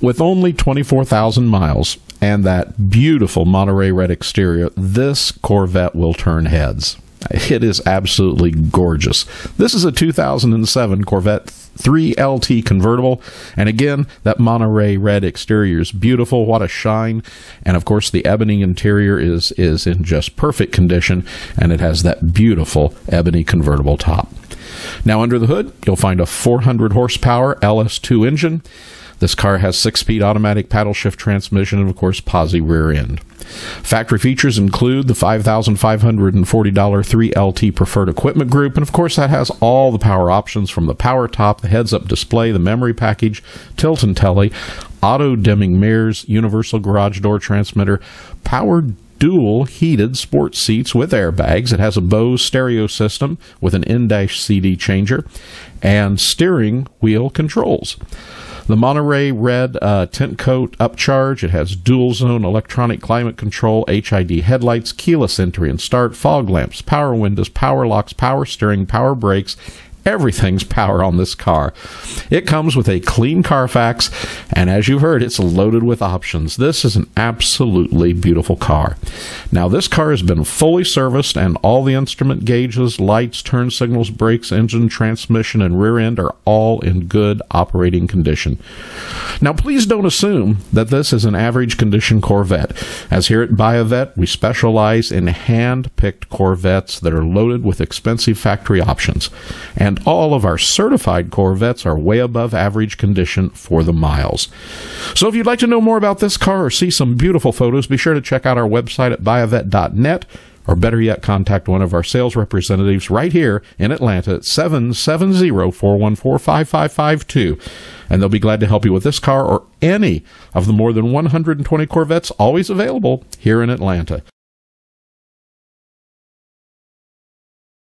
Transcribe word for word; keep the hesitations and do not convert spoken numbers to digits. With only twenty-four thousand miles and that beautiful Monterey Red exterior, this Corvette will turn heads. It is absolutely gorgeous. This is a two thousand seven Corvette three L T convertible, and again, that Monterey Red exterior is beautiful. What a shine. And of course, the ebony interior is is in just perfect condition, and it has that beautiful ebony convertible top. Now, under the hood, you'll find a four hundred horsepower L S two engine. This car has six-speed automatic paddle shift transmission and, of course, Posi rear end. Factory features include the five thousand five hundred forty dollar three L T preferred equipment group, and, of course, that has all the power options from the power top, the heads-up display, the memory package, tilt and telly, auto-dimming mirrors, universal garage door transmitter, powered dual heated sports seats with airbags. It has a Bose stereo system with an in-dash C D changer and steering wheel controls. The Monterey Red uh, tint coat upcharge. It has dual zone electronic climate control, H I D headlights, keyless entry and start, fog lamps, power windows, power locks, power steering, power brakes. Everything's power on this car. It comes with a clean Carfax, and as you've heard, it's loaded with options. This is an absolutely beautiful car. Now, this car has been fully serviced, and all the instrument gauges, lights, turn signals, brakes, engine, transmission, and rear end are all in good operating condition. Now, please don't assume that this is an average condition Corvette, as here at Buy a Vet, we specialize in hand-picked Corvettes that are loaded with expensive factory options. And all of our certified Corvettes are way above average condition for the miles. So if you'd like to know more about this car or see some beautiful photos, be sure to check out our website at buy a vet dot net, or better yet, contact one of our sales representatives right here in Atlanta at seven seven zero, four one four, five five five two, and they'll be glad to help you with this car or any of the more than one hundred twenty Corvettes always available here in Atlanta.